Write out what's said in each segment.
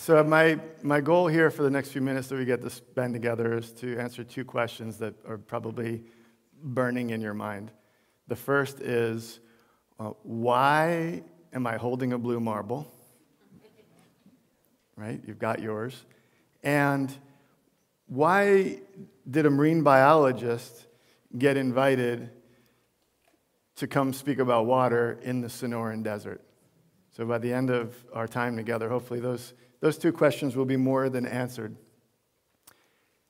So my goal here for the next few minutes that we get to spend together is to answer two questions that are probably burning in your mind. The first is, why am I holding a blue marble? Right? You've got yours. And why did a marine biologist get invited to come speak about water in the Sonoran Desert? So by the end of our time together, hopefully those two questions will be more than answered.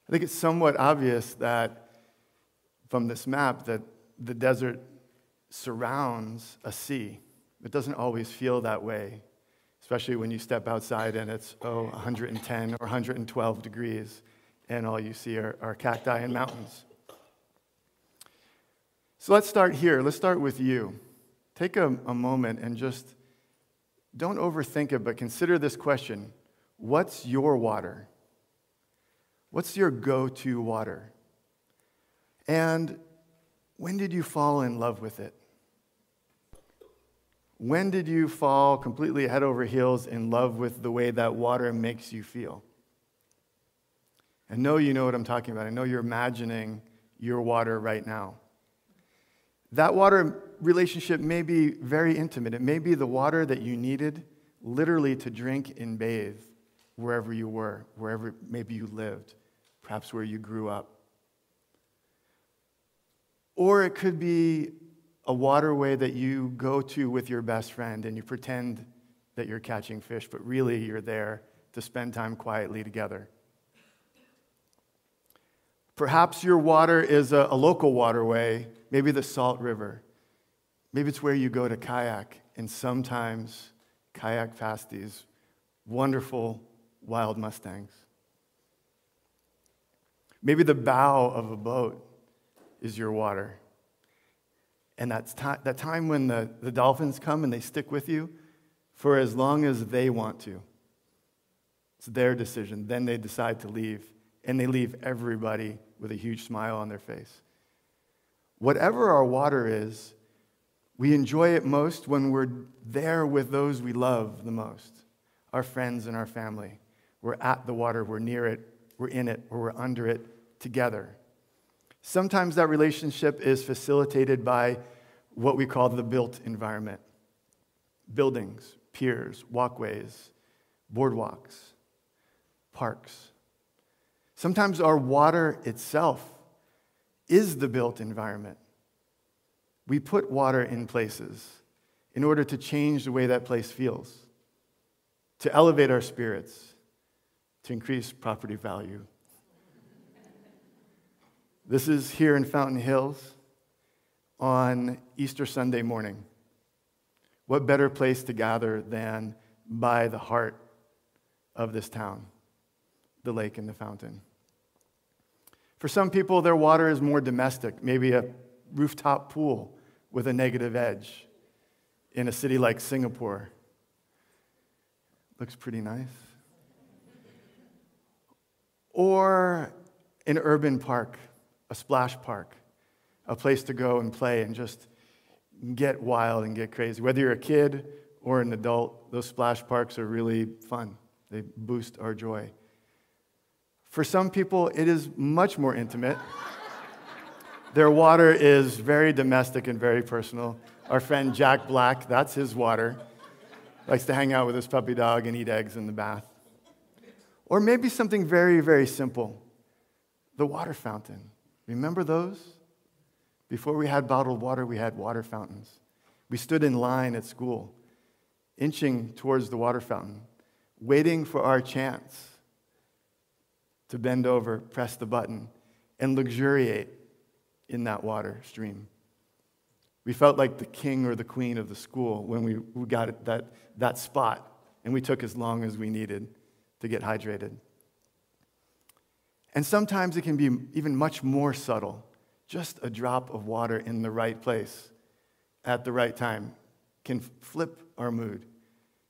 I think it's somewhat obvious that from this map that the desert surrounds a sea. It doesn't always feel that way, especially when you step outside and it's, 110 or 112 degrees, and all you see are cacti and mountains. So let's start here. Let's start with you. Take a moment and just don't overthink it, but consider this question. What's your water? What's your go-to water? And when did you fall in love with it? When did you fall completely head over heels in love with the way that water makes you feel? I know you know what I'm talking about. I know you're imagining your water right now. That water relationship may be very intimate. It may be the water that you needed literally to drink and bathe wherever you were, wherever maybe you lived, perhaps where you grew up. Or it could be a waterway that you go to with your best friend and you pretend that you're catching fish, but really you're there to spend time quietly together. Perhaps your water is a local waterway, maybe the Salt River. Maybe it's where you go to kayak, and sometimes kayak past these wonderful wild mustangs. Maybe the bow of a boat is your water. And that's that time when the dolphins come and they stick with you for as long as they want to. It's their decision. Then they decide to leave, and they leave everybody with a huge smile on their face. Whatever our water is, we enjoy it most when we're there with those we love the most, our friends and our family. We're at the water, we're near it, we're in it, or we're under it together. Sometimes that relationship is facilitated by what we call the built environment. Buildings, piers, walkways, boardwalks, parks. Sometimes our water itself is the built environment. We put water in places in order to change the way that place feels, to elevate our spirits, to increase property value. This is here in Fountain Hills on Easter Sunday morning. What better place to gather than by the heart of this town, the lake and the fountain. For some people, their water is more domestic, maybe a rooftop pool with a negative edge in a city like Singapore. Looks pretty nice. Or an urban park, a splash park, a place to go and play and just get wild and get crazy. Whether you're a kid or an adult, those splash parks are really fun. They boost our joy. For some people, it is much more intimate. Their water is very domestic and very personal. Our friend Jack Black, that's his water, likes to hang out with his puppy dog and eat eggs in the bath. Or maybe something very, very simple, the water fountain. Remember those? Before we had bottled water, we had water fountains. We stood in line at school, inching towards the water fountain, waiting for our chance to bend over, press the button, and luxuriate in that water stream. We felt like the king or the queen of the school when we got that spot, and we took as long as we needed to get hydrated. And sometimes it can be even much more subtle, just a drop of water in the right place at the right time can flip our mood,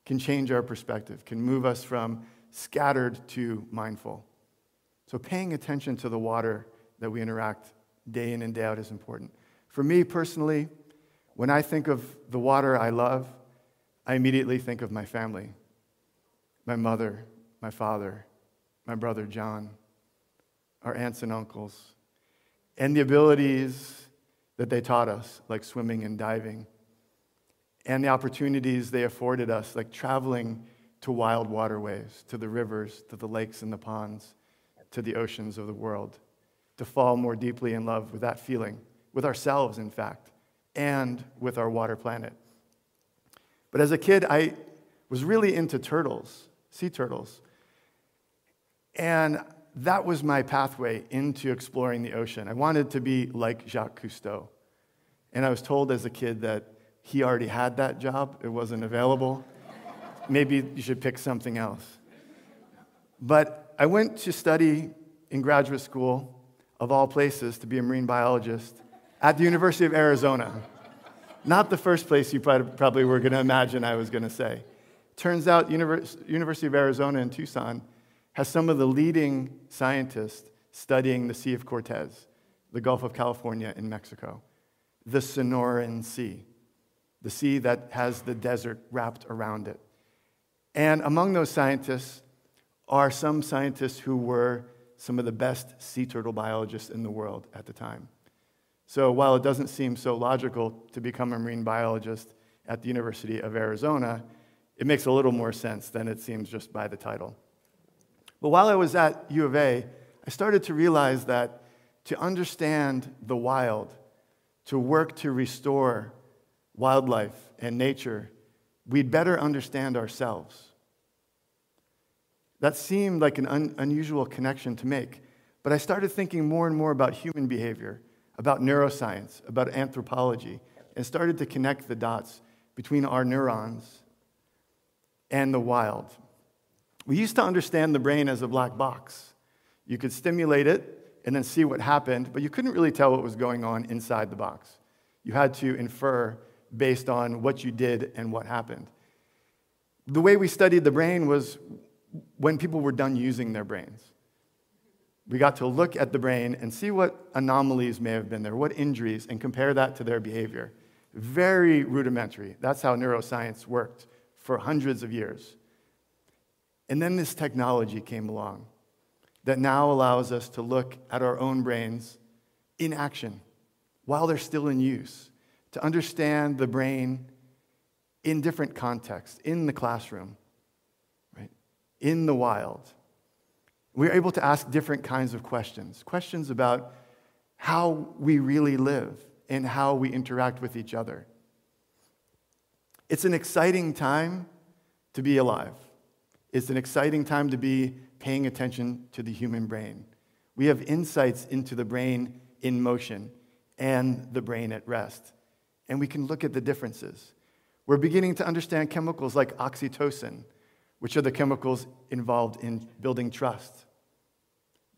can change our perspective, can move us from scattered to mindful. So paying attention to the water that we interact day in and day out is important. For me personally, when I think of the water I love, I immediately think of my family, my mother, my father, my brother John, our aunts and uncles, and the abilities that they taught us, like swimming and diving, and the opportunities they afforded us, like traveling to wild waterways, to the rivers, to the lakes and the ponds, to the oceans of the world, to fall more deeply in love with that feeling, with ourselves, in fact, and with our water planet. But as a kid, I was really into turtles, sea turtles, and that was my pathway into exploring the ocean. I wanted to be like Jacques Cousteau, and I was told as a kid that he already had that job. It wasn't available. Maybe you should pick something else. But I went to study in graduate school, of all places, to be a marine biologist at the University of Arizona. Not the first place you probably were going to imagine I was going to say. Turns out University of Arizona in Tucson has some of the leading scientists studying the Sea of Cortez, the Gulf of California in Mexico, the Sonoran Sea, the sea that has the desert wrapped around it. And among those scientists are some scientists who were some of the best sea turtle biologists in the world at the time. So while it doesn't seem so logical to become a marine biologist at the University of Arizona, it makes a little more sense than it seems just by the title. But while I was at U of A, I started to realize that to understand the wild, to work to restore wildlife and nature, we'd better understand ourselves. That seemed like an unusual connection to make, but I started thinking more and more about human behavior, about neuroscience, about anthropology, and started to connect the dots between our neurons and the wild. We used to understand the brain as a black box. You could stimulate it and then see what happened, but you couldn't really tell what was going on inside the box. You had to infer based on what you did and what happened. The way we studied the brain was when people were done using their brains. We got to look at the brain and see what anomalies may have been there, what injuries, and compare that to their behavior. Very rudimentary. That's how neuroscience worked for hundreds of years. And then this technology came along that now allows us to look at our own brains in action while they're still in use, to understand the brain in different contexts, in the classroom, right? In the wild. We're able to ask different kinds of questions, questions about how we really live and how we interact with each other. It's an exciting time to be alive. It's an exciting time to be paying attention to the human brain. We have insights into the brain in motion and the brain at rest, and we can look at the differences. We're beginning to understand chemicals like oxytocin, which are the chemicals involved in building trust.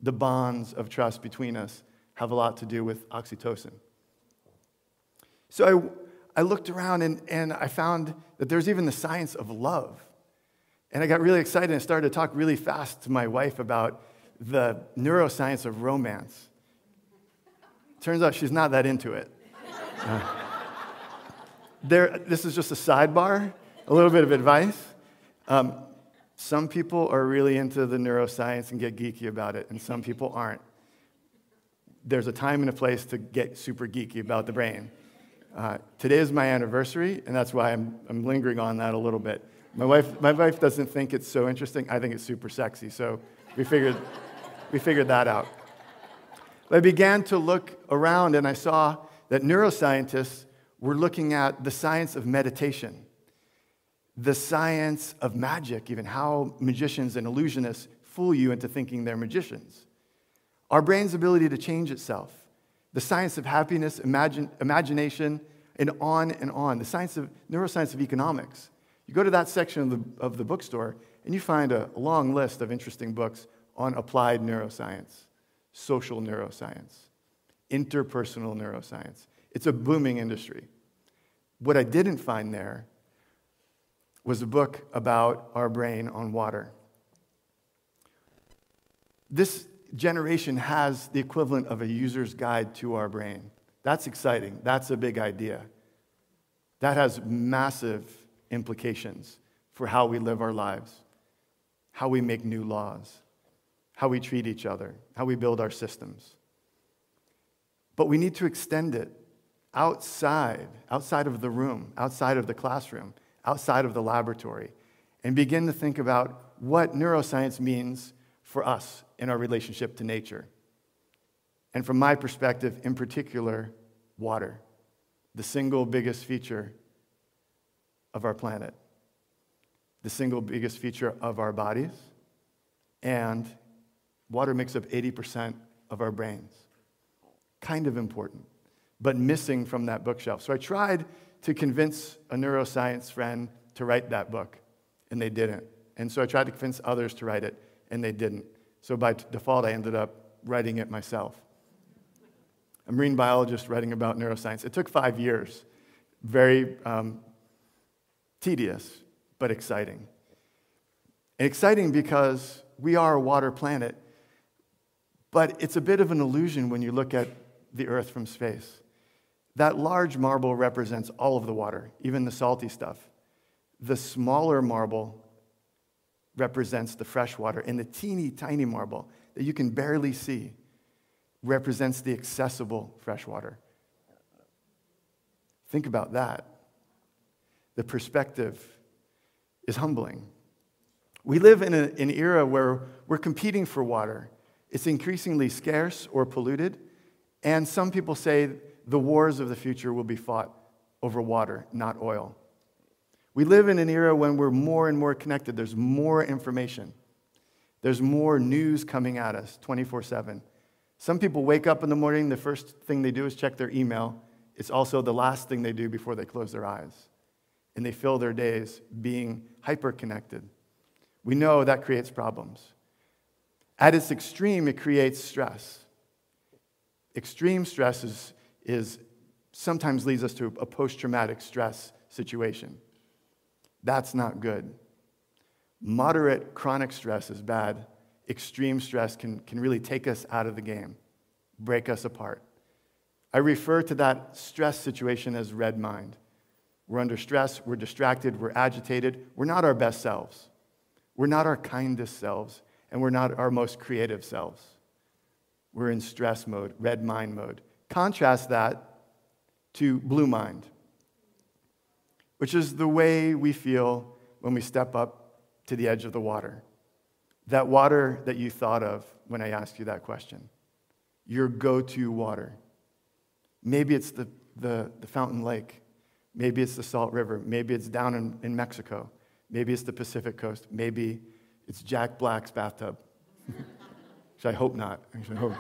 The bonds of trust between us have a lot to do with oxytocin. So I looked around and I found that there's even the science of love. And I got really excited and started to talk really fast to my wife about the neuroscience of romance. Turns out she's not that into it. This is just a sidebar, a little bit of advice. Some people are really into the neuroscience and get geeky about it, and some people aren't. There's a time and a place to get super geeky about the brain. Today is my anniversary, and that's why I'm lingering on that a little bit. My wife doesn't think it's so interesting. I think it's super sexy, so we figured that out. But I began to look around, and I saw that neuroscientists were looking at the science of meditation, the science of magic, even how magicians and illusionists fool you into thinking they're magicians, our brain's ability to change itself, the science of happiness, imagination, and on, the science of neuroscience of economics. You go to that section of the bookstore, and you find a long list of interesting books on applied neuroscience, social neuroscience, interpersonal neuroscience. It's a booming industry. What I didn't find there was a book about our brain on water. This generation has the equivalent of a user's guide to our brain. That's exciting. That's a big idea. That has massive implications for how we live our lives. how we make new laws, how we treat each other, how we build our systems. But we need to extend it outside of the room, outside of the classroom, outside of the laboratory, and begin to think about what neuroscience means for us in our relationship to nature. And from my perspective, in particular, water, the single biggest feature of our planet, the single biggest feature of our bodies, and water makes up 80% of our brains. Kind of important, but missing from that bookshelf. So I tried to convince a neuroscience friend to write that book, and they didn't. And so I tried to convince others to write it, and they didn't. So by default, I ended up writing it myself. A marine biologist writing about neuroscience. It took 5 years. Very tedious, but exciting. And exciting because we are a water planet, but it's a bit of an illusion when you look at the Earth from space. That large marble represents all of the water, even the salty stuff. The smaller marble represents the fresh water, and the teeny tiny marble that you can barely see represents the accessible fresh water. Think about that. The perspective is humbling. We live in an era where we're competing for water. It's increasingly scarce or polluted, and some people say the wars of the future will be fought over water, not oil. We live in an era when we're more and more connected. There's more information. There's more news coming at us 24/7. Some people wake up in the morning, the first thing they do is check their email. It's also the last thing they do before they close their eyes. And they fill their days being hyper-connected. We know that creates problems. At its extreme, it creates stress. Extreme stress sometimes leads us to a post-traumatic stress situation. That's not good. Moderate chronic stress is bad. Extreme stress can really take us out of the game, break us apart. I refer to that stress situation as red mind. We're under stress, we're distracted, we're agitated. We're not our best selves. We're not our kindest selves, and we're not our most creative selves. We're in stress mode, red mind mode. Contrast that to blue mind, which is the way we feel when we step up to the edge of the water. That water that you thought of when I asked you that question, your go-to water. Maybe it's the Fountain Lake. Maybe it's the Salt River. Maybe it's down in Mexico. Maybe it's the Pacific Coast. Maybe it's Jack Black's bathtub. Which I hope not. Actually, I hope.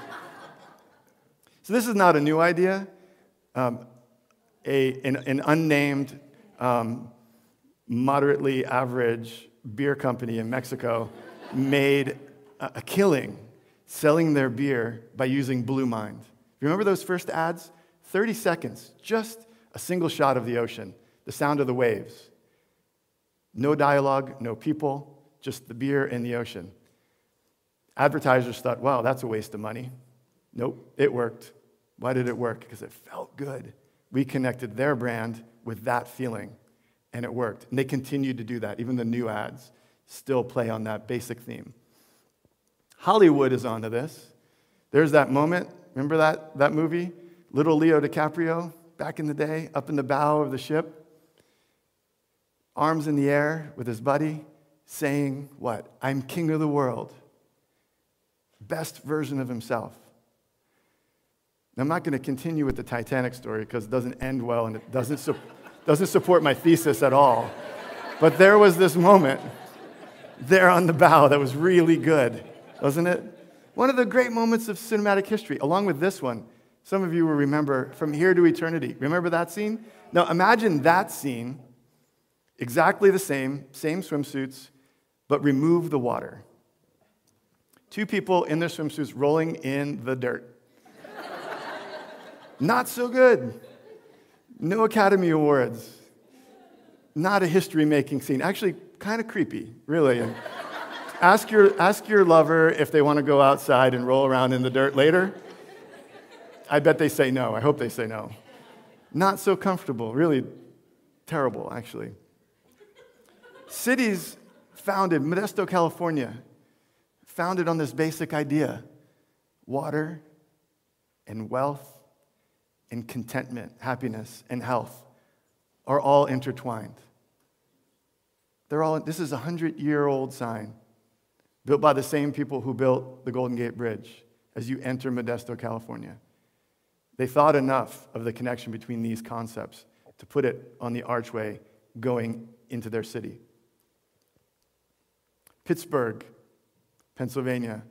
So this is not a new idea. An unnamed, moderately average beer company in Mexico made a killing selling their beer by using Blue Mind. Remember those first ads? 30 seconds, just a single shot of the ocean, the sound of the waves. No dialogue, no people, just the beer and the ocean. Advertisers thought, wow, that's a waste of money. Nope, it worked. Why did it work? Because it felt good. We connected their brand with that feeling, and it worked. And they continued to do that. Even the new ads still play on that basic theme. Hollywood is onto this. There's that moment. Remember that movie? Little Leo DiCaprio, back in the day, up in the bow of the ship, arms in the air with his buddy, saying what? I'm king of the world. Best version of himself. Now, I'm not going to continue with the Titanic story because it doesn't end well and it doesn't support my thesis at all. But there was this moment there on the bow that was really good, wasn't it? One of the great moments of cinematic history, along with this one. Some of you will remember From Here to Eternity. Remember that scene? Now, imagine that scene, exactly the same swimsuits, but remove the water. Two people in their swimsuits rolling in the dirt. Not so good. No Academy Awards. Not a history-making scene. Actually, kind of creepy, really. Ask your lover if they want to go outside and roll around in the dirt later. I bet they say no. I hope they say no. Not so comfortable. Really terrible, actually. Cities founded, Modesto, California, founded on this basic idea: water and wealth and contentment, happiness and health are all intertwined. They're all, this is a 100-year-old sign built by the same people who built the Golden Gate Bridge as you enter Modesto, California. They thought enough of the connection between these concepts to put it on the archway going into their city. Pittsburgh, Pennsylvania,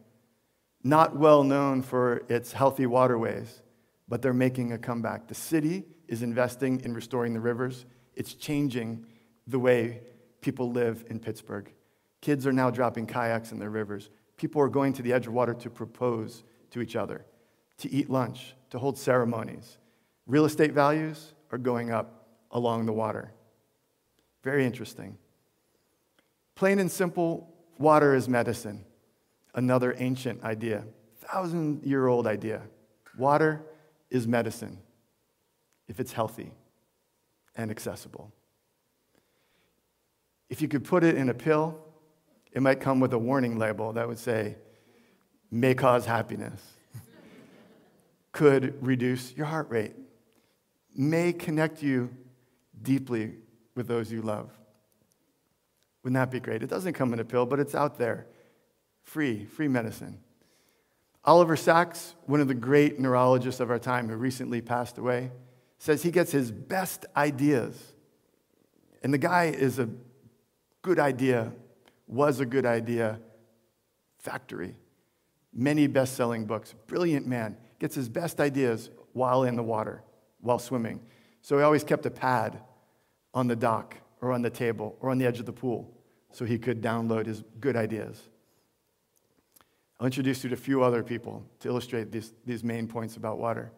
not well known for its healthy waterways, but they're making a comeback. The city is investing in restoring the rivers. It's changing the way people live in Pittsburgh. Kids are now dropping kayaks in their rivers. People are going to the edge of water to propose to each other, to eat lunch, to hold ceremonies. Real estate values are going up along the water. Very interesting. Plain and simple, water is medicine. Another ancient idea, 1,000-year-old idea. Water is medicine if it's healthy and accessible. If you could put it in a pill, it might come with a warning label that would say, may cause happiness, could reduce your heart rate, may connect you deeply with those you love. Wouldn't that be great? It doesn't come in a pill, but it's out there. Free medicine. Oliver Sacks, one of the great neurologists of our time who recently passed away, says he gets his best ideas. And the guy is a good idea, was a good idea factory. Many best-selling books. Brilliant man. Gets his best ideas while in the water, while swimming. So he always kept a pad on the dock or on the table or on the edge of the pool so he could download his good ideas. I'll introduce you to a few other people to illustrate these main points about water.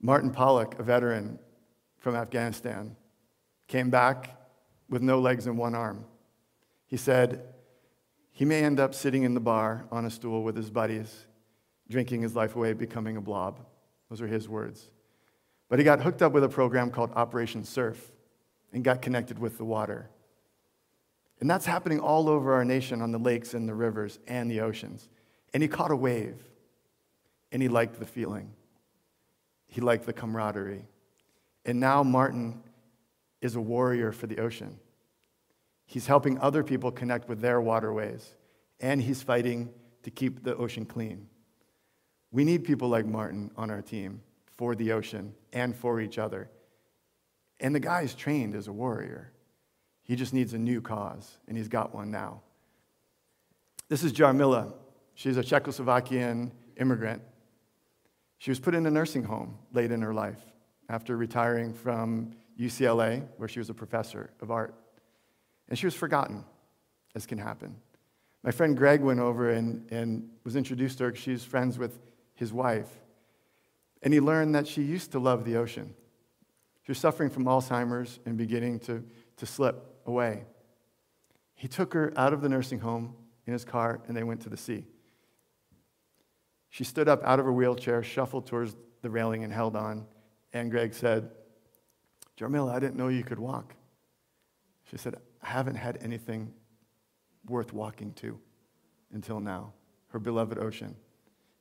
Martin Pollack, a veteran from Afghanistan, came back with no legs and one arm. He said he may end up sitting in the bar on a stool with his buddies, drinking his life away, becoming a blob. Those are his words. But he got hooked up with a program called Operation Surf and got connected with the water. And that's happening all over our nation on the lakes and the rivers and the oceans. And he caught a wave, and he liked the feeling. He liked the camaraderie. And now Martin is a warrior for the ocean. He's helping other people connect with their waterways, and he's fighting to keep the ocean clean. We need people like Martin on our team for the ocean and for each other. And the guy is trained as a warrior. He just needs a new cause, and he's got one now. This is Jarmila. She's a Czechoslovakian immigrant. She was put in a nursing home late in her life after retiring from UCLA, where she was a professor of art. And she was forgotten, as can happen. My friend Greg went over and was introduced to her. She's friends with his wife. And he learned that she used to love the ocean. She was suffering from Alzheimer's and beginning to slip away. He took her out of the nursing home in his car, and they went to the sea. She stood up out of her wheelchair, shuffled towards the railing, and held on. And Greg said, "Jarmila, I didn't know you could walk." She said, "I haven't had anything worth walking to until now," her beloved ocean.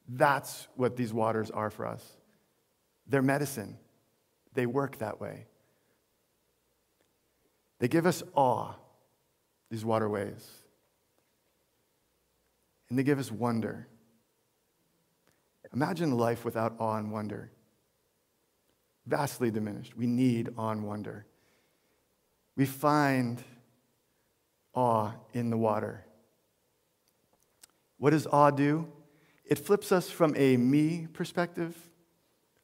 That's what these waters are for us. They're medicine. They work that way. They give us awe, these waterways. And they give us wonder. Imagine life without awe and wonder. Vastly diminished. We need awe and wonder. We find awe in the water. What does awe do? It flips us from a me perspective,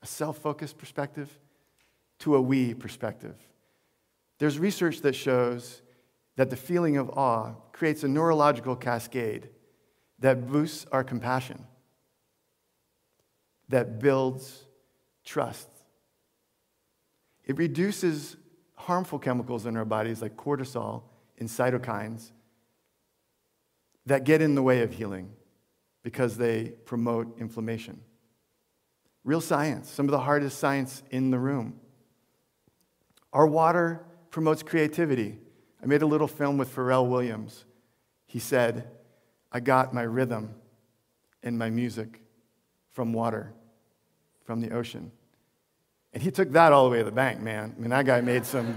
a self-focused perspective, to a we perspective. There's research that shows that the feeling of awe creates a neurological cascade that boosts our compassion, that builds trust. It reduces harmful chemicals in our bodies like cortisol and cytokines that get in the way of healing because they promote inflammation. Real science, some of the hardest science in the room. Our water promotes creativity. I made a little film with Pharrell Williams. He said, I got my rhythm and my music from water, from the ocean. And he took that all the way to the bank, man. I mean, that guy made some,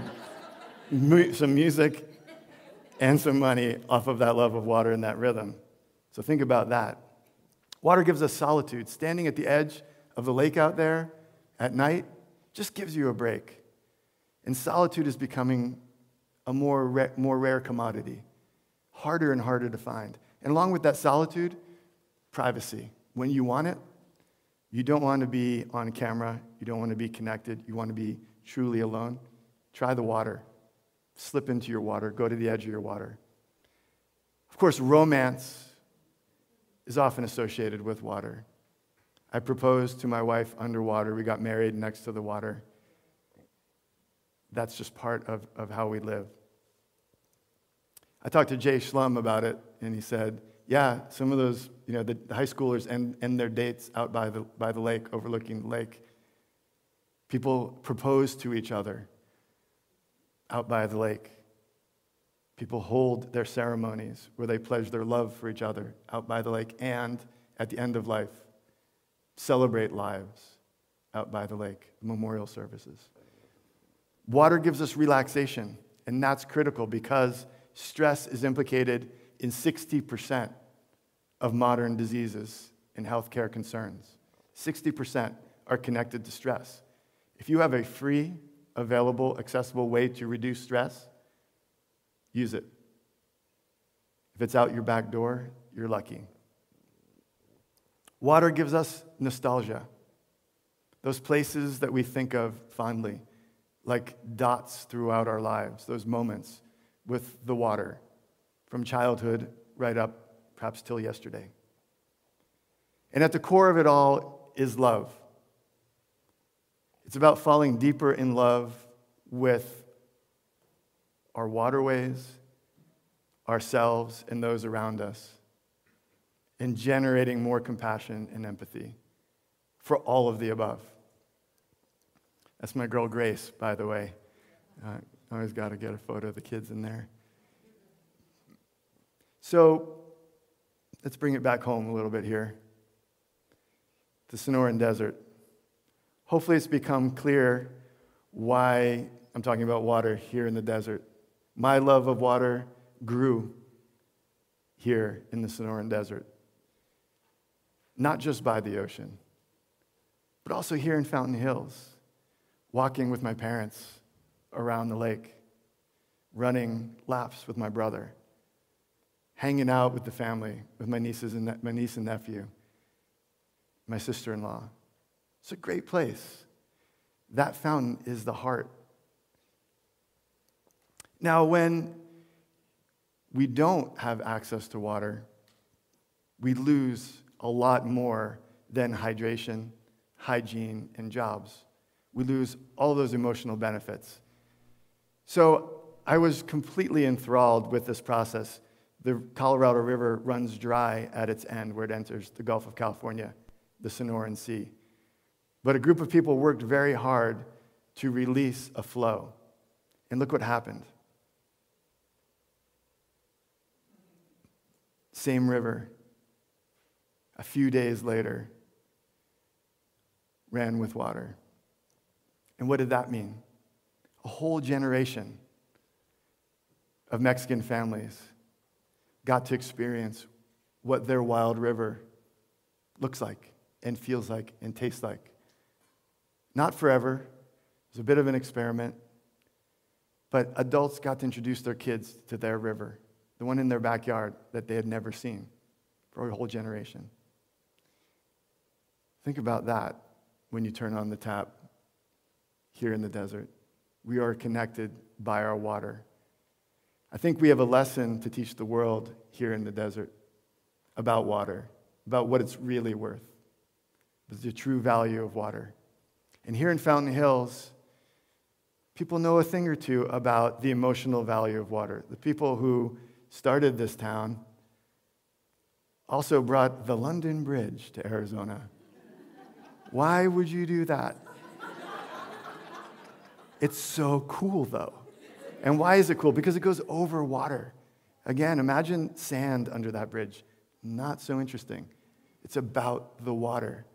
some music and some money off of that love of water and that rhythm. So think about that. Water gives us solitude. Standing at the edge of the lake out there at night just gives you a break. And solitude is becoming a more rare commodity, harder and harder to find. And along with that solitude, privacy. When you want it, you don't want to be on camera. You don't want to be connected. You want to be truly alone. Try the water. Slip into your water. Go to the edge of your water. Of course, romance is often associated with water. I proposed to my wife underwater. We got married next to the water. That's just part of how we live. I talked to Jay Shlum about it, and he said, yeah, some of those, you know, the high schoolers end their dates out by the lake, overlooking the lake. People propose to each other out by the lake. People hold their ceremonies where they pledge their love for each other out by the lake, and at the end of life, celebrate lives out by the lake, memorial services. Water gives us relaxation, and that's critical because stress is implicated in 60% of modern diseases and healthcare concerns. 60% are connected to stress. If you have a free, available, accessible way to reduce stress, use it. If it's out your back door, you're lucky. Water gives us nostalgia. Those places that we think of fondly, like dots throughout our lives, those moments with the water, from childhood right up, perhaps till yesterday. And at the core of it all is love. It's about falling deeper in love with our waterways, ourselves, and those around us, and generating more compassion and empathy for all of the above. That's my girl Grace, by the way. Always got to get a photo of the kids in there. So let's bring it back home a little bit here. The Sonoran Desert. Hopefully it's become clear why I'm talking about water here in the desert. My love of water grew here in the Sonoran Desert. Not just by the ocean, but also here in Fountain Hills. Walking with my parents around the lake, running laps with my brother, hanging out with the family, with my niece and nephew, my sister-in-law. It's a great place. That fountain is the heart. Now, when we don't have access to water, we lose a lot more than hydration, hygiene, and jobs. We lose all those emotional benefits. So I was completely enthralled with this process. The Colorado River runs dry at its end where it enters the Gulf of California, the Sonoran Sea. But a group of people worked very hard to release a flow. And look what happened. Same river, a few days later, ran with water. And what did that mean? A whole generation of Mexican families got to experience what their wild river looks like and feels like and tastes like. Not forever. It was a bit of an experiment. But adults got to introduce their kids to their river, the one in their backyard that they had never seen for a whole generation. Think about that when you turn on the tap. Here in the desert, we are connected by our water. I think we have a lesson to teach the world here in the desert about water, about what it's really worth, the true value of water. And here in Fountain Hills, people know a thing or two about the emotional value of water. The people who started this town also brought the London Bridge to Arizona. Why would you do that? It's so cool, though. And why is it cool? Because it goes over water. Again, imagine sand under that bridge. Not so interesting. It's about the water.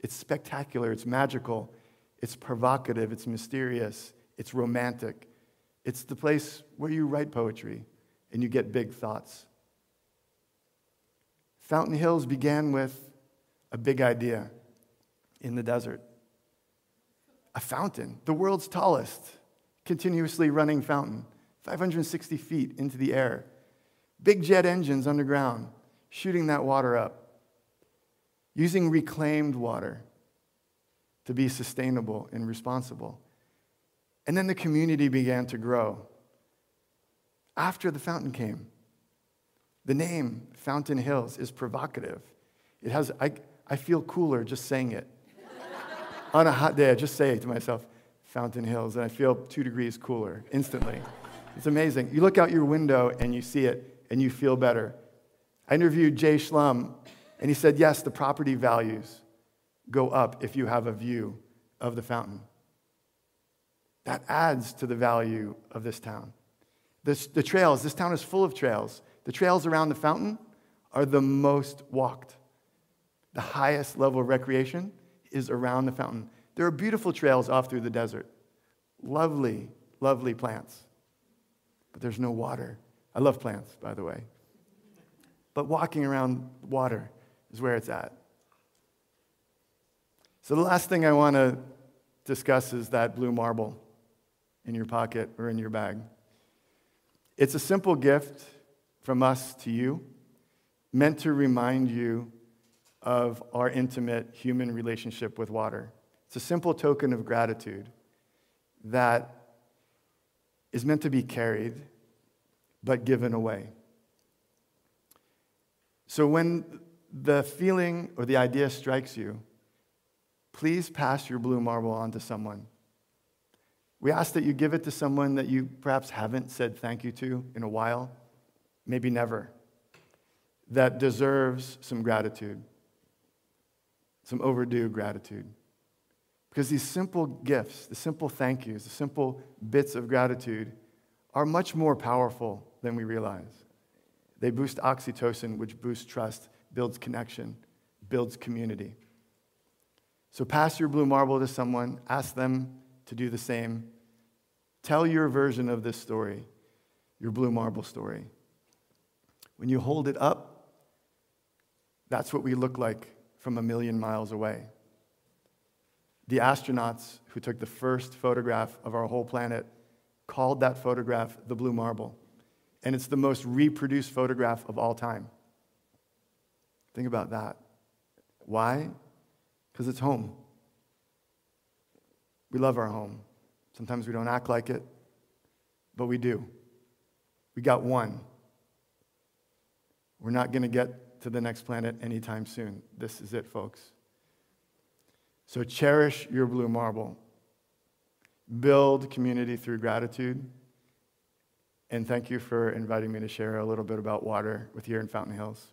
It's spectacular. It's magical. It's provocative. It's mysterious. It's romantic. It's the place where you write poetry and you get big thoughts. Fountain Hills began with a big idea in the desert. A fountain, the world's tallest, continuously running fountain, 560 feet into the air. Big jet engines underground, shooting that water up, using reclaimed water to be sustainable and responsible. And then the community began to grow. After the fountain came, the name Fountain Hills is provocative. It has, I feel cooler just saying it. On a hot day, I just say to myself, Fountain Hills, and I feel 2 degrees cooler instantly. It's amazing. You look out your window and you see it and you feel better. I interviewed Jay Shlum and he said, yes, the property values go up if you have a view of the fountain. That adds to the value of this town. The trails, this town is full of trails. The trails around the fountain are the most walked. The highest level of recreation is around the fountain. There are beautiful trails off through the desert. Lovely, lovely plants. But there's no water. I love plants, by the way. But walking around water is where it's at. So the last thing I want to discuss is that blue marble in your pocket or in your bag. It's a simple gift from us to you, meant to remind you of our intimate human relationship with water. It's a simple token of gratitude that is meant to be carried, but given away. So when the feeling or the idea strikes you, please pass your blue marble on to someone. We ask that you give it to someone that you perhaps haven't said thank you to in a while, maybe never, that deserves some gratitude, some overdue gratitude. Because these simple gifts, the simple thank yous, the simple bits of gratitude are much more powerful than we realize. They boost oxytocin, which boosts trust, builds connection, builds community. So pass your blue marble to someone, ask them to do the same. Tell your version of this story, your blue marble story. When you hold it up, that's what we look like from a million miles away. The astronauts who took the first photograph of our whole planet called that photograph the blue marble. And it's the most reproduced photograph of all time. Think about that. Why? Because it's home. We love our home. Sometimes we don't act like it, but we do. We got one. We're not going to get to the next planet anytime soon. This is it, folks. So cherish your blue marble. Build community through gratitude. And thank you for inviting me to share a little bit about water with you in Fountain Hills.